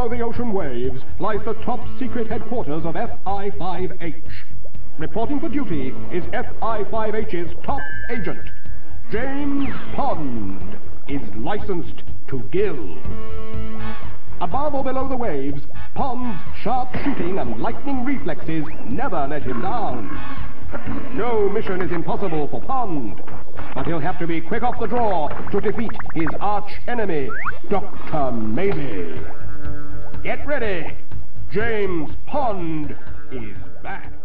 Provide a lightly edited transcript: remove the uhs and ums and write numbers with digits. Below the ocean waves lies the top secret headquarters of FI-5H. Reporting for duty is FI-5H's top agent. James Pond is licensed to gill. Above or below the waves, Pond's sharp shooting and lightning reflexes never let him down. No mission is impossible for Pond, but he'll have to be quick off the draw to defeat his arch-enemy, Dr. Maybe. Get ready! James Pond is back.